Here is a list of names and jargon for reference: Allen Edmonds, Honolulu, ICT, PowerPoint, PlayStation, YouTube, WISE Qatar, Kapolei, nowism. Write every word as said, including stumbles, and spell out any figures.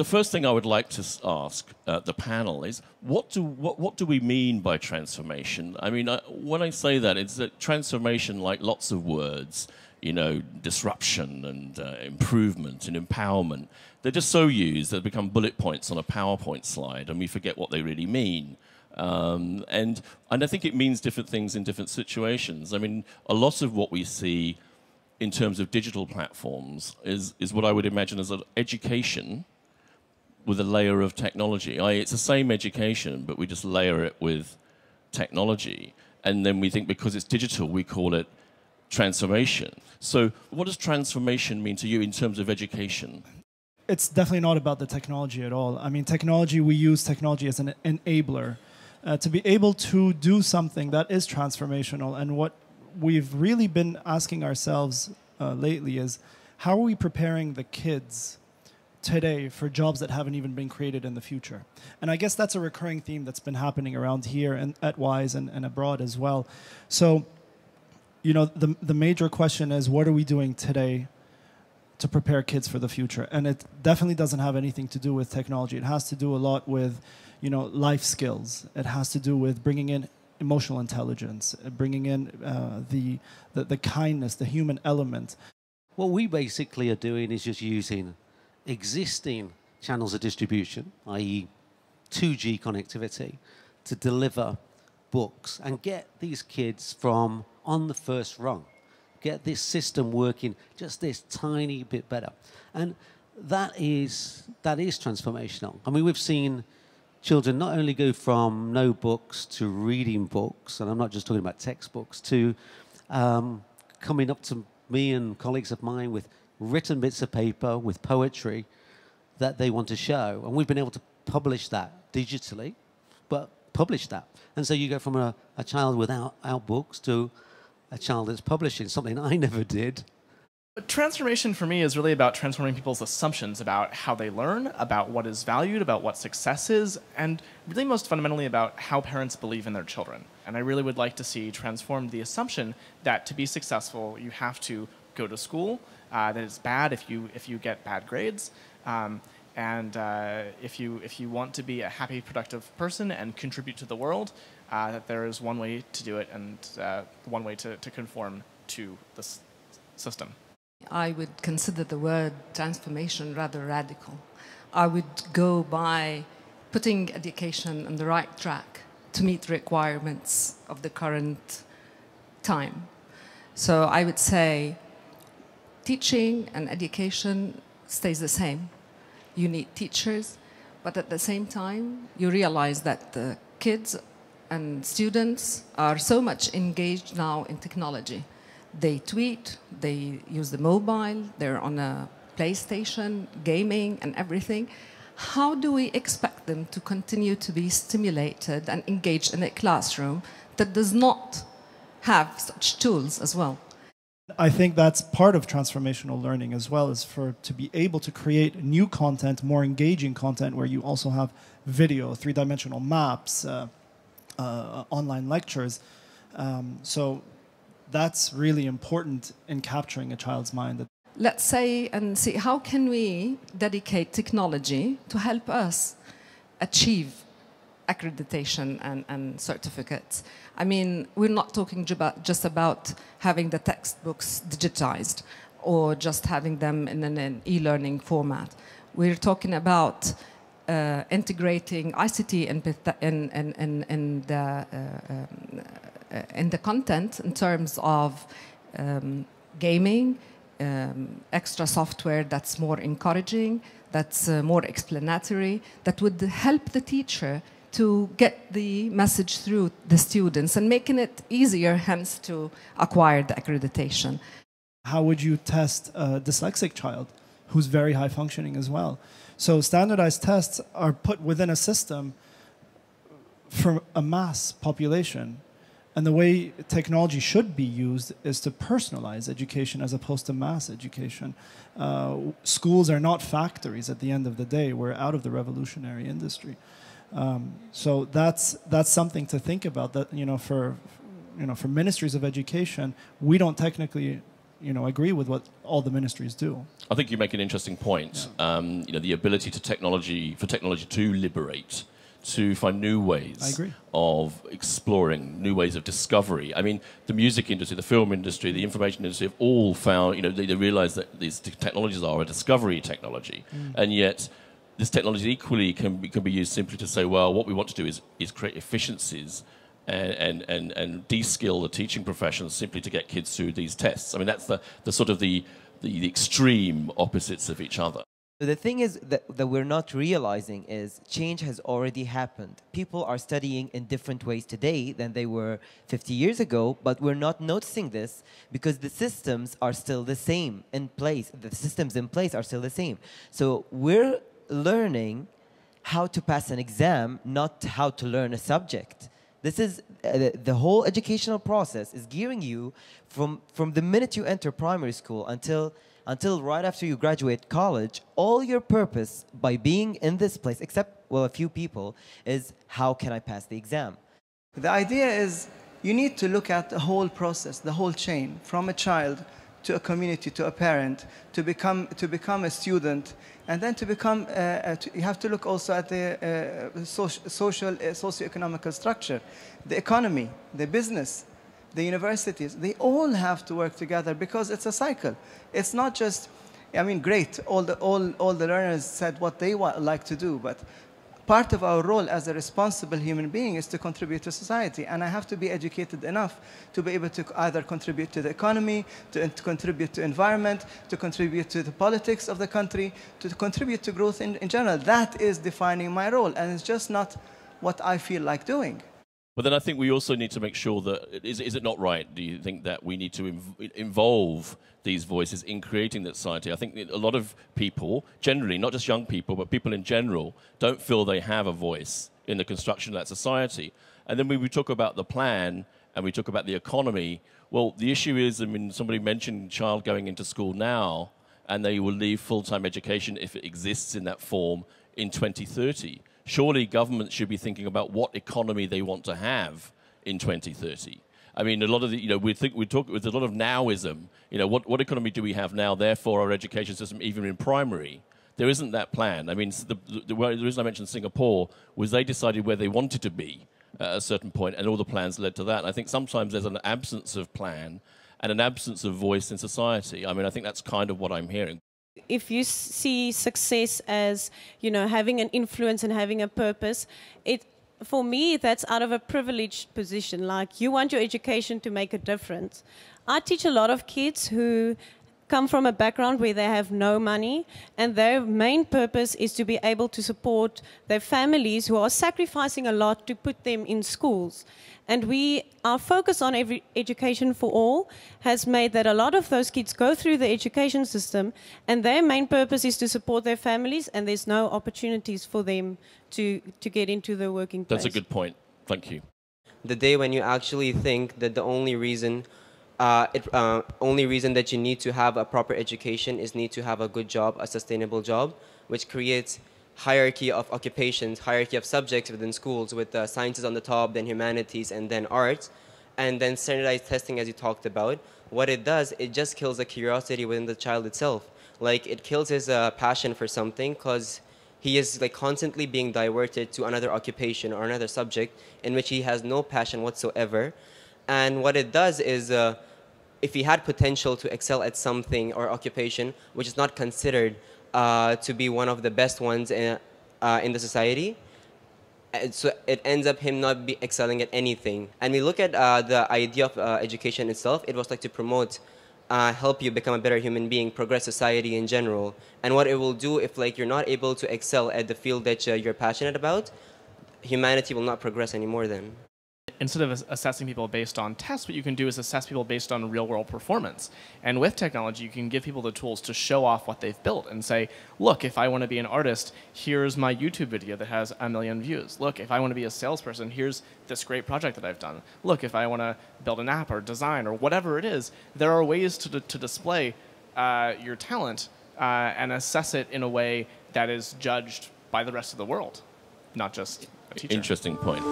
the first thing I would like to ask uh, the panel is, what do, what, what do we mean by transformation? I mean, I, when I say that, it's that transformation, like lots of words, you know, disruption and uh, improvement and empowerment, they're just so used, they become bullet points on a PowerPoint slide, and we forget what they really mean. Um, and, and I think it means different things in different situations. I mean, a lot of what we see in terms of digital platforms is, is what I would imagine as an education with a layer of technology. I, it's the same education, but we just layer it with technology. And then we think because it's digital, we call it transformation. So what does transformation mean to you in terms of education? It's definitely not about the technology at all. I mean, technology, we use technology as an enabler. Uh, to be able to do something that is transformational, and what we've really been asking ourselves uh, lately is, how are we preparing the kids today for jobs that haven't even been created in the future? And I guess that's a recurring theme that's been happening around here and at WISE and, and abroad as well. So, you know, the, the major question is, what are we doing today to prepare kids for the future? And it definitely doesn't have anything to do with technology. It has to do a lot with, you know, life skills. It has to do with bringing in emotional intelligence, bringing in uh, the, the, the kindness, the human element. What we basically are doing is just using existing channels of distribution, that is two G connectivity, to deliver books and get these kids from on the first rung, get this system working just this tiny bit better. And that is, that is transformational. I mean, we've seen children not only go from no books to reading books, and I'm not just talking about textbooks, to um, coming up to me and colleagues of mine with written bits of paper, with poetry that they want to show. And we've been able to publish that digitally, but publish that. And so you go from a, a child without our books to a child that's publishing, something I never did. Transformation for me is really about transforming people's assumptions about how they learn, about what is valued, about what success is, and really most fundamentally about how parents believe in their children. And I really would like to see transformed the assumption that to be successful, you have to go to school, uh, that it's bad if you, if you get bad grades, um, and uh, if, you, if you want to be a happy, productive person and contribute to the world, uh, that there is one way to do it and uh, one way to, to conform to this system. I would consider the word transformation rather radical. I would go by putting education on the right track to meet requirements of the current time. So I would say teaching and education stays the same. You need teachers, but at the same time, you realize that the kids and students are so much engaged now in technology. They tweet, they use the mobile, they're on a PlayStation, gaming and everything. How do we expect them to continue to be stimulated and engaged in a classroom that does not have such tools as well? I think that's part of transformational learning as well, is for to be able to create new content, more engaging content, where you also have video, three-dimensional maps, uh, uh, online lectures. Um, so. That's really important in capturing a child's mind. Let's say and see, how can we dedicate technology to help us achieve accreditation and, and certificates? I mean, we're not talking just about having the textbooks digitized or just having them in an e-learning format. We're talking about uh, integrating I C T in, in, in, in, in the uh, um, in the content in terms of um, gaming, um, extra software that's more encouraging, that's uh, more explanatory, that would help the teacher to get the message through the students and making it easier, hence, to acquire the accreditation. How would you test a dyslexic child who's very high functioning as well? So standardized tests are put within a system for a mass population. And the way technology should be used is to personalize education as opposed to mass education. Uh, schools are not factories at the end of the day. We're out of the revolutionary industry. Um, so that's, that's something to think about, that, you know, for, you know, for ministries of education, we don't technically you know, agree with what all the ministries do. I think you make an interesting point. Yeah. Um, you know, the ability to technology for technology to liberate, to find new ways of exploring, new ways of discovery. I mean, the music industry, the film industry, the information industry have all found, you know, they, they realize that these technologies are a discovery technology. Mm. And yet this technology equally can be, can be used simply to say, well, what we want to do is, is create efficiencies and, and, and, and de-skill the teaching profession simply to get kids through these tests. I mean, that's the, the sort of the, the, the extreme opposites of each other. The thing is that, that we're not realizing is change has already happened. People are studying in different ways today than they were fifty years ago, but we're not noticing this because the systems are still the same in place. The systems in place are still the same. So we're learning how to pass an exam, not how to learn a subject. This is, uh, the whole educational process is gearing you from, from the minute you enter primary school until until right after you graduate college, all your purpose by being in this place, except, well, a few people, is how can I pass the exam? The idea is you need to look at the whole process, the whole chain, from a child to a community, to a parent, to become, to become a student, and then to become, uh, to, you have to look also at the uh, social, social uh, socio-economical structure, the economy, the business, the universities, they all have to work together because it's a cycle. It's not just, I mean, great, all the, all, all the learners said what they want, like to do, but part of our role as a responsible human being is to contribute to society, and I have to be educated enough to be able to either contribute to the economy, to, to contribute to environment, to contribute to the politics of the country, to contribute to growth in, in general. That is defining my role, and it's just not what I feel like doing. But then I think we also need to make sure that, is, is it not right, do you think, that we need to inv involve these voices in creating that society? I think a lot of people, generally, not just young people, but people in general, don't feel they have a voice in the construction of that society. And then when we talk about the plan and we talk about the economy, well, the issue is, I mean, somebody mentioned a child going into school now and they will leave full-time education if it exists in that form in twenty thirty. Surely governments should be thinking about what economy they want to have in twenty thirty. I mean, a lot of the, you know, we think we talk with a lot of nowism. You know, what, what economy do we have now? Therefore, our education system, even in primary, there isn't that plan. I mean, the, the, the reason I mentioned Singapore was they decided where they wanted to be at a certain point, and all the plans led to that. And I think sometimes there's an absence of plan and an absence of voice in society. I mean, I think that's kind of what I'm hearing. If you see success as, you know, having an influence and having a purpose, it, for me, that's out of a privileged position. Like, you want your education to make a difference. I teach a lot of kids who come from a background where they have no money, and their main purpose is to be able to support their families who are sacrificing a lot to put them in schools. And we, our focus on every education for all has made that a lot of those kids go through the education system and their main purpose is to support their families, and there's no opportunities for them to, to get into the working place. That's a good point. Thank you. The day when you actually think that the only reason Uh, it, uh, only reason that you need to have a proper education is need to have a good job, a sustainable job, which creates hierarchy of occupations, hierarchy of subjects within schools, with uh, sciences on the top, then humanities, and then arts, and then standardized testing as you talked about. What it does, it just kills the curiosity within the child itself. Like, it kills his uh, passion for something because he is like constantly being diverted to another occupation or another subject in which he has no passion whatsoever. And what it does is, uh, if he had potential to excel at something or occupation which is not considered uh, to be one of the best ones in, uh, in the society, so it ends up him not be excelling at anything. And we look at uh, the idea of uh, education itself, it was like to promote, uh, help you become a better human being, progress society in general. And what it will do if, like, you're not able to excel at the field that uh, you're passionate about, humanity will not progress anymore then. Instead of assessing people based on tests, what you can do is assess people based on real-world performance. And with technology, you can give people the tools to show off what they've built and say, look, if I want to be an artist, here's my YouTube video that has a million views. Look, if I want to be a salesperson, here's this great project that I've done. Look, if I want to build an app or design or whatever it is, there are ways to, to display uh, your talent uh, and assess it in a way that is judged by the rest of the world, not just a teacher. Interesting point.